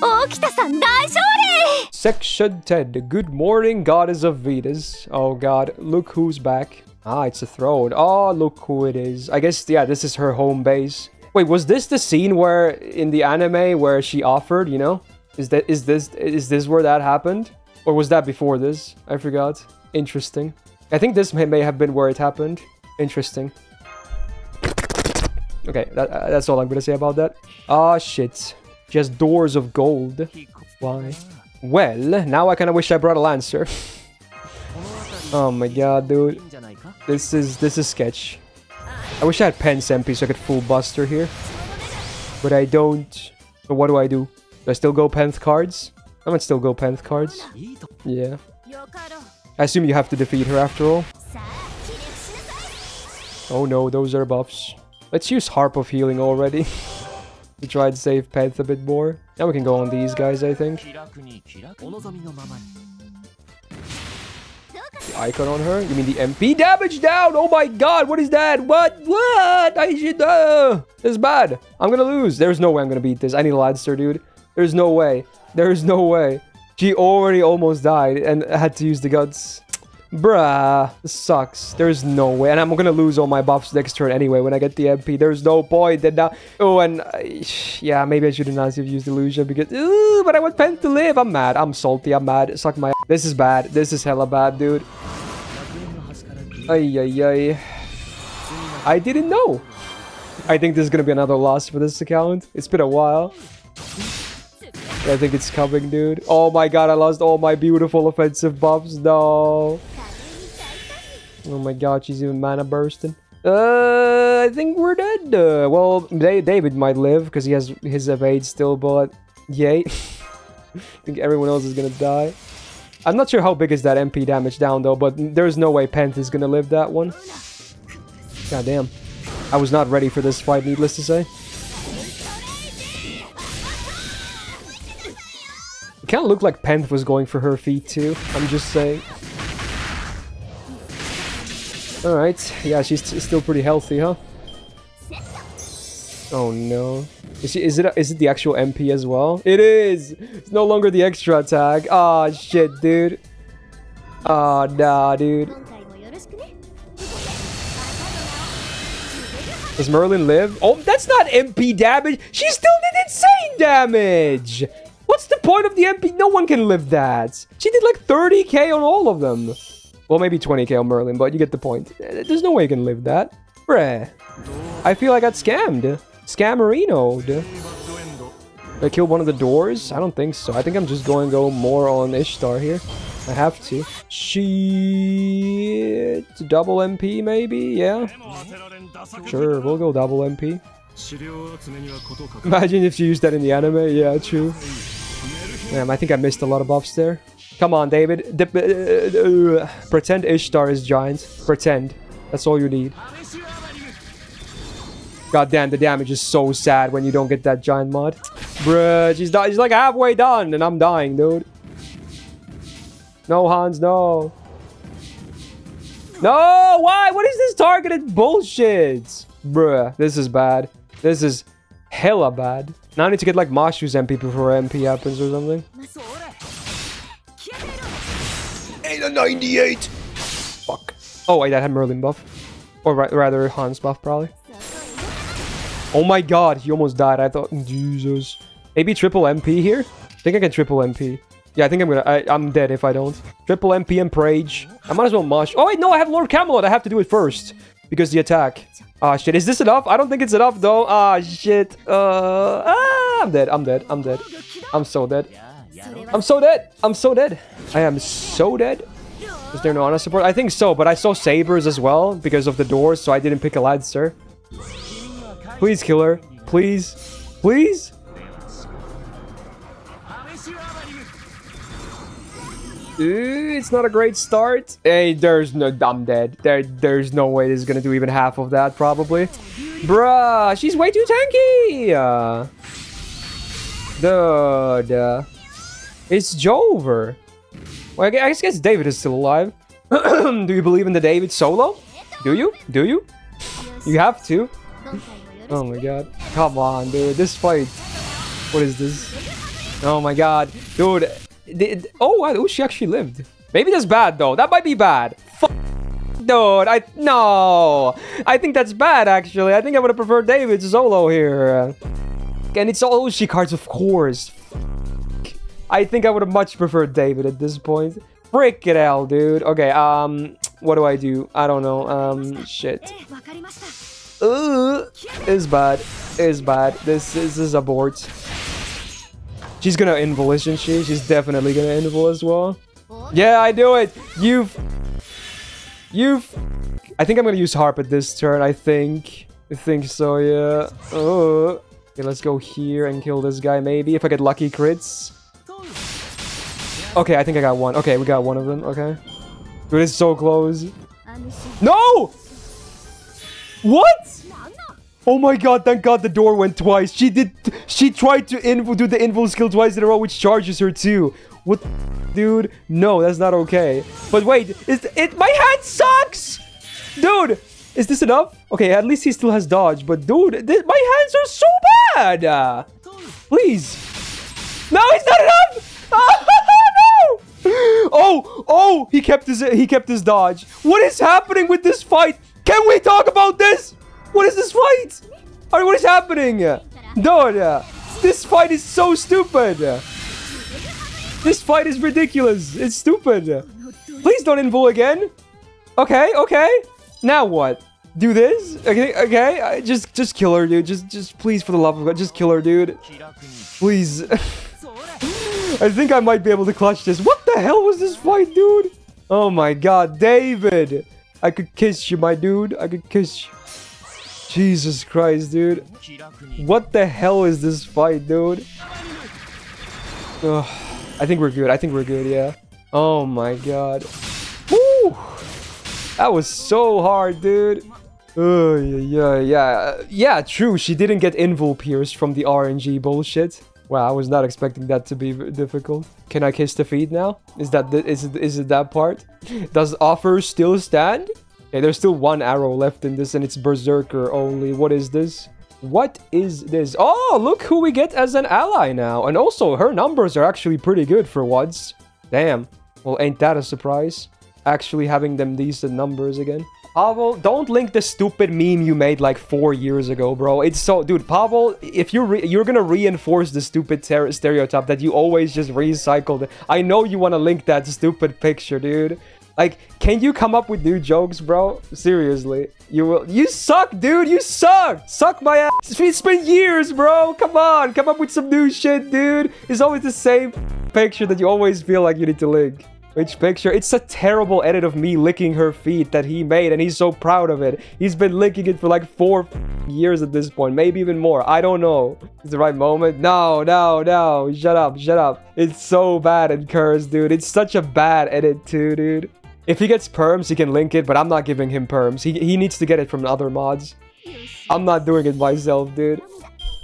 Okita-san, daishōrei! Section 10. Good morning, goddess of Venus. Oh god, look who's back. Ah, it's a throne. Oh, look who it is. I guess, yeah, this is her home base. Wait, was this the scene where, in the anime, where she offered, you know? Is this where that happened? Or was that before this? I forgot. Interesting. I think this may have been where it happened. Interesting. Okay, that's all I'm gonna say about that. Ah, shit. Just doors of gold. Why? Well, now I kinda wish I brought a lancer. Oh my god, dude. This is sketch. I wish I had Penth's MP so I could full buster here. But I don't. So what do? Do I still go Penth cards? I might still go Penth cards. Yeah. I assume you have to defeat her after all. Oh no, those are buffs. Let's use Harp of Healing already. To try and save Penth a bit more. Now we can go on these guys, I think. The icon on her? You mean the MP damage down? Oh my god, what is that? What? I should... This is bad. I'm gonna lose. There's no way I'm gonna beat this. I need a Lancer, dude. There's no way. There's no way. She already almost died and had to use the guts. Bruh. This sucks. There's no way. And I'm gonna lose all my buffs next turn anyway when I get the MP. There's no point. And now... Oh, and... yeah, maybe I should have not used Illusion because... Ooh, but I want Penth to live. I'm mad. I'm salty. I'm mad. Suck my... This is bad. This is hella bad, dude. Ay, ay, ay. I didn't know. I think this is gonna be another loss for this account. It's been a while. I think it's coming, dude. Oh my god, I lost all my beautiful offensive buffs. No. Oh my god, she's even mana bursting. I think we're dead. Well, David might live because he has his evade still, but yay. I think everyone else is gonna die. I'm not sure how big is that MP damage down though, but there's no way Penth is gonna live that one. God damn. I was not ready for this fight, needless to say. Kind of looked like Penth was going for her feet too. I'm just saying. All right, yeah, she's still pretty healthy, huh? Oh no, is it the actual MP as well? It is. It's no longer the extra attack. Ah, oh, shit, dude. Ah, oh, nah, dude. Does Merlin live? Oh, that's not MP damage. She still did insane damage. What's the point of the MP? No one can live that. She did like 30k on all of them. Well, maybe 20k on Merlin, but you get the point. There's no way you can live that. Bruh. I feel I got scammed. Scammerino'd. Did I kill one of the doors? I don't think so. I think I'm just going to go more on Ishtar here. I have to. Shit. Double MP maybe? Yeah. Sure, we'll go double MP. Imagine if you used that in the anime. Yeah, true. Damn, I think I missed a lot of buffs there. Come on, David. Pretend Ishtar is giant. Pretend. That's all you need. God damn, the damage is so sad when you don't get that giant mod. Bruh, she's like halfway done and I'm dying, dude. No, Hans, no. No, why? What is this targeted bullshit? Bruh, this is bad. This is hella bad. Now I need to get like Mashu's MP before MP happens or something. 898. Fuck. Oh wait, that had Merlin buff. Or rather Hans buff probably. Oh my god, he almost died. I thought, Jesus. Maybe triple MP here? I think I can triple MP. Yeah, I think I'm dead if I don't. Triple MP and Prage. I might as well Mash. Oh wait, no, I have Lord Camelot. I have to do it first. Because the attack. Ah, shit. Is this enough? I don't think it's enough, though. Ah, shit. I'm dead. I'm dead. I'm dead. I'm so dead. I'm so dead. I'm so dead. I am so dead. Is there no honor support? I think so, but I saw sabers as well because of the doors, so I didn't pick a lancer. Please kill her. Please. Please? It's not a great start. Hey, there's no... I'm dead. There's no way this is gonna do even half of that, probably. Bruh, she's way too tanky! Dude. It's Jover. Well, I guess David is still alive. Do you believe in the David solo? Do you? Do you? You have to. Oh my god. Come on, dude. This fight... What is this? Oh my god. Dude. Oh, Ushi actually lived. Maybe that's bad, though. That might be bad. Fuck. Dude, no. I think that's bad, actually. I think I would have preferred David solo here. And it's all Ushi cards, of course. I think I would have much preferred David at this point. Frick it hell, dude. Okay, what do? I don't know. Shit. It's bad. It's bad. This is abort. She's gonna invul, isn't she? She's definitely gonna invul as well. Yeah, I do it. I think I'm gonna use Harp at this turn. I think so, yeah. Oh. Okay, let's go here and kill this guy, maybe. If I get lucky crits. Okay, I think I got one. Okay, we got one of them. Okay. Dude, it's so close. No! What? Oh my god, thank god the door went twice. She tried to do the invul skill twice in a row, which charges her too. What? Dude, no, that's not okay. But wait, my hand sucks! Dude, is this enough? Okay, at least he still has dodge. But dude, my hands are so bad! Please. No, it's not enough! Oh, he kept his dodge. What is happening with this fight? Can we talk about this? What is this fight? Alright, what is happening? Dude, this fight is so stupid. This fight is ridiculous. It's stupid. Please don't invul again. Okay. Now what? Do this? Okay. Just kill her, dude. Just please, for the love of God, just kill her, dude. Please. I think I might be able to clutch this. What the hell was this fight, dude? Oh my god, David. I could kiss you, my dude. I could kiss you. Jesus Christ, dude. What the hell is this fight, dude? Ugh. I think we're good. I think we're good, yeah. Oh my god. Woo! That was so hard, dude. Oh, yeah. Yeah, true. She didn't get invul pierced from the RNG bullshit. Wow, I was not expecting that to be difficult. Can I kiss the feet now? Is it that part? Does offer still stand? Okay, there's still one arrow left in this, and it's Berserker only. What is this? What is this? Oh, look who we get as an ally now. And also, her numbers are actually pretty good for once. Damn. Well, ain't that a surprise? Actually having them decent numbers again. Pavel, don't link the stupid meme you made like 4 years ago, bro. It's so... Dude, Pavel, if you're gonna reinforce the stupid stereotype that you always just recycled. I know you wanna link that stupid picture, dude. Like, can you come up with new jokes, bro? Seriously. You suck, dude. You suck. Suck my ass. It's been years, bro. Come on. Come up with some new shit, dude. It's always the same picture that you always feel like you need to link. Which picture? It's a terrible edit of me licking her feet that he made, and he's so proud of it. He's been licking it for like 4 years at this point, maybe even more. I don't know. Is the right moment? No. Shut up. It's so bad and cursed, dude. It's such a bad edit too, dude. If he gets perms, he can link it, but I'm not giving him perms. He needs to get it from other mods. I'm not doing it myself, dude.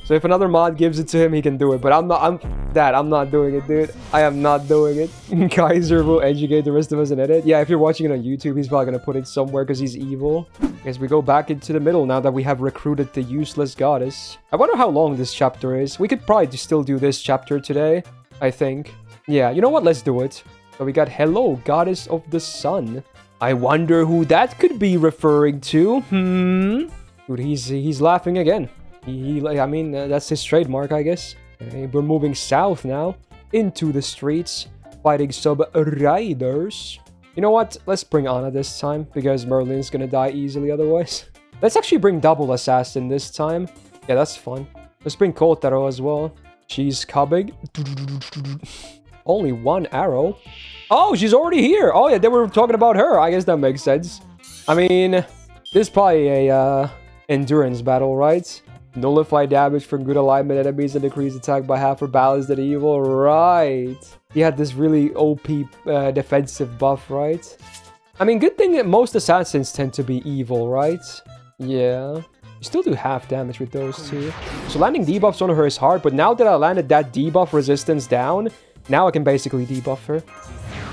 So if another mod gives it to him, he can do it. But I'm not doing it, dude. I am not doing it. Kaiser will educate the rest of us in edit. Yeah, if you're watching it on YouTube, he's probably gonna put it somewhere because he's evil. As we go back into the middle now that we have recruited the useless goddess. I wonder how long this chapter is. We could probably still do this chapter today, I think. Yeah, you know what? Let's do it. So we got hello, goddess of the sun. I wonder who that could be referring to. Dude, he's laughing again. That's his trademark, I guess. Okay, we're moving south now, into the streets, fighting some riders. You know what? Let's bring Ana this time, because Merlin's gonna die easily otherwise. Let's actually bring double assassin this time. Yeah, that's fun. Let's bring Kotaro as well. She's coming. Only one arrow. Oh, she's already here. Oh yeah, they were talking about her. I guess that makes sense. I mean, this is probably a endurance battle, right? Nullify damage from good alignment enemies and decrease attack by half for balanced and evil. Right. He had this really OP defensive buff, right? I mean, good thing that most assassins tend to be evil, right? Yeah. You still do half damage with those two. So landing debuffs on her is hard, but now that I landed that debuff resistance down, now I can basically debuff her,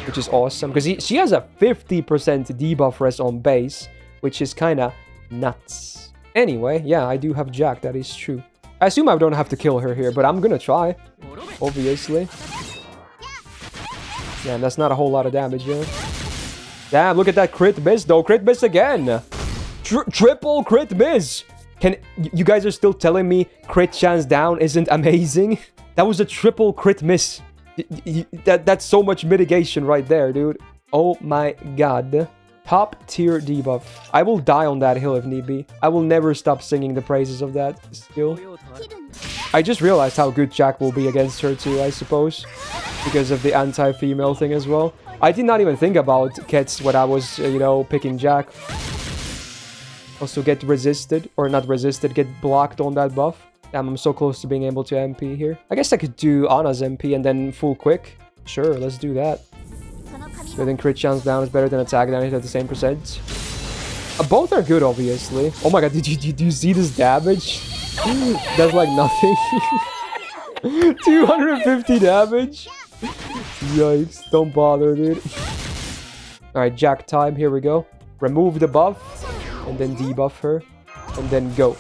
which is awesome. Because she has a 50% debuff res on base, which is kind of nuts. Anyway, yeah, I do have Jack, that is true. I assume I don't have to kill her here, but I'm gonna try, obviously. Yeah, and that's not a whole lot of damage, yeah. Damn, look at that crit miss, though. Crit miss again. Triple crit miss. Can you guys are still telling me crit chance down isn't amazing? That was a triple crit miss. That's so much mitigation right there, dude. Oh my god. Top tier debuff. I will die on that hill if need be. I will never stop singing the praises of that skill. I just realized how good Jack will be against her too, I suppose. Because of the anti-female thing as well. I did not even think about Kets when I was, you know, picking Jack. Also get resisted, or not resisted, get blocked on that buff. Damn, I'm so close to being able to MP here. I guess I could do Ana's MP and then full quick. Sure, let's do that. I think crit chance down is better than attack damage at the same percent. Both are good, obviously. Oh my god, did you see this damage? That's like nothing. 250 damage. Yikes, don't bother, dude. Alright, Jack time, here we go. Remove the buff, and then debuff her, and then go.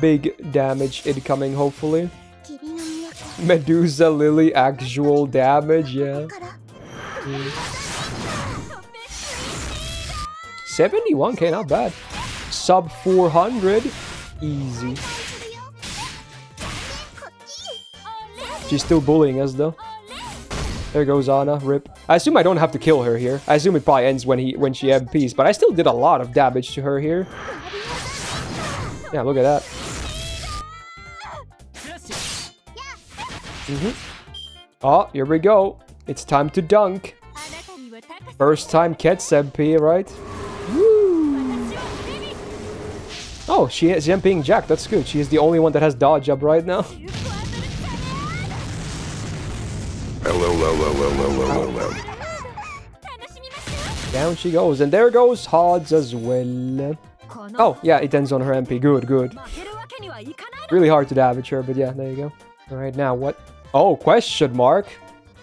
Big damage incoming, hopefully. Medusa Lily, actual damage, yeah. 71k, not bad. Sub 400, easy. She's still bullying us though. There goes Ana, rip. I assume I don't have to kill her here. I assume it probably ends when she MPs, but I still did a lot of damage to her here. Yeah, look at that. Oh, here we go. It's time to dunk. First time Kets MP, right? Woo. Oh, she is MPing Jack. That's good. She is the only one that has dodge up right now. Down she goes. And there goes Hods as well. Oh, yeah, it ends on her MP. Good, good. Really hard to damage her, but yeah, there you go. All right, now what? Oh, question mark.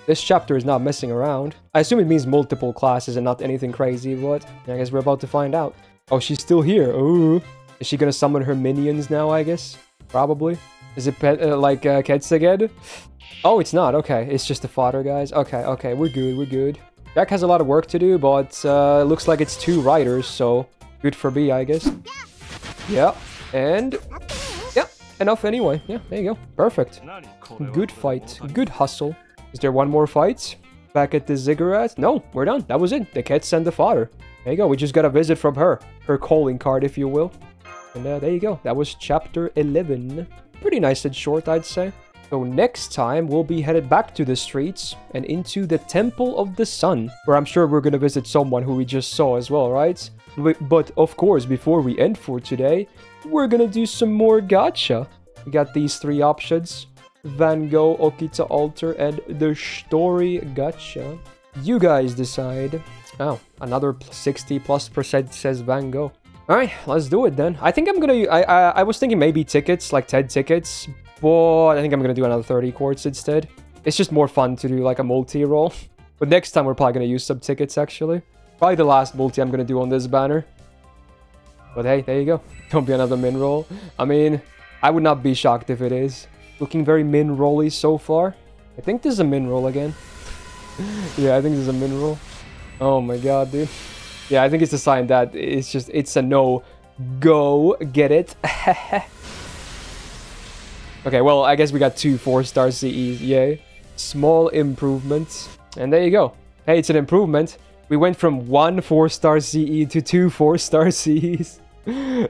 This chapter is not messing around. I assume it means multiple classes and not anything crazy, but I guess we're about to find out. Oh, she's still here. Ooh. Is she gonna summon her minions now, I guess? Probably. Is it like Ketsaged? Oh, it's not. Okay. It's just the fodder, guys. Okay, okay. We're good. We're good. Jack has a lot of work to do, but it looks like it's two riders, so good for B, I guess. Yeah. And... yeah. Enough anyway. Yeah, there you go. Perfect. Good fight. Good hustle. Is there one more fight? Back at the ziggurat? No, we're done. That was it. The Kets and the fodder. There you go. We just got a visit from her. Her calling card, if you will. And there you go. That was chapter 11. Pretty nice and short, I'd say. So next time, we'll be headed back to the streets and into the Temple of the Sun, where I'm sure we're going to visit someone who we just saw as well, right? But of course, before we end for today, we're going to do some more gacha. We got these three options. Van Gogh, Okita Alter, and the story gacha. You guys decide. Oh, another 60+% says Van Gogh. All right, let's do it then. I think I'm gonna... I was thinking maybe tickets, like 10 tickets, but I think I'm gonna do another 30 quarts instead. It's just more fun to do like a multi-roll. But next time we're probably gonna use some tickets actually. Probably the last multi I'm gonna do on this banner. But hey, there you go. Don't be another min roll. I mean, I would not be shocked if it is. Looking very min rolly so far. I think this is a min roll again. Yeah, I think this is a min roll. Oh my god, dude. Yeah, I think it's a sign that it's just, it's a no go. Get it? Okay, well, I guess we got two 4-star CEs. Yay. Small improvements. And there you go. Hey, it's an improvement. We went from one 4-star CE to two 4-star CEs.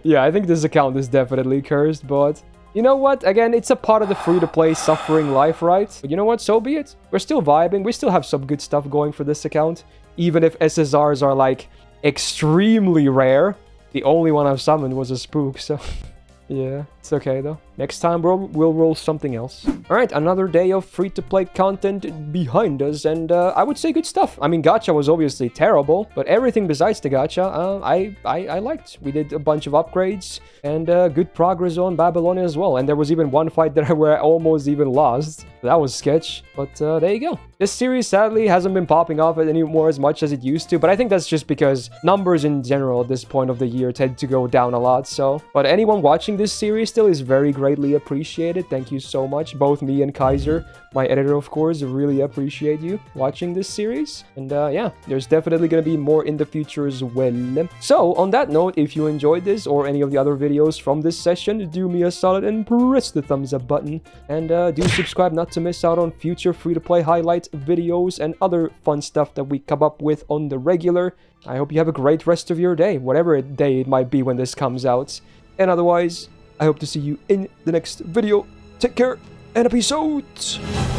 Yeah, I think this account is definitely cursed, but... you know what? Again, it's a part of the free-to-play suffering life, right? But you know what? So be it. We're still vibing. We still have some good stuff going for this account. Even if SSRs are, like, extremely rare. The only one I've summoned was a spook, so... yeah, it's okay, though. Next time, we'll roll something else. Alright, another day of free-to-play content behind us, and I would say good stuff. I mean, gacha was obviously terrible, but everything besides the gacha, I liked. We did a bunch of upgrades, and good progress on Babylonia as well. And there was even one fight that where I almost even lost. That was sketch, but there you go. This series, sadly, hasn't been popping off anymore as much as it used to, but I think that's just because numbers in general at this point of the year tend to go down a lot, so... but anyone watching this series, still is very greatly appreciated. Thank you so much, both me and Kaiser, my editor of course, really appreciate you watching this series. And yeah, there's definitely gonna be more in the future as well. So on that note, if you enjoyed this or any of the other videos from this session, do me a solid and press the thumbs up button, and do subscribe not to miss out on future free-to-play highlights, videos, and other fun stuff that we come up with on the regular. I hope you have a great rest of your day, whatever day it might be when this comes out. And otherwise, I hope to see you in the next video. Take care, and peace out!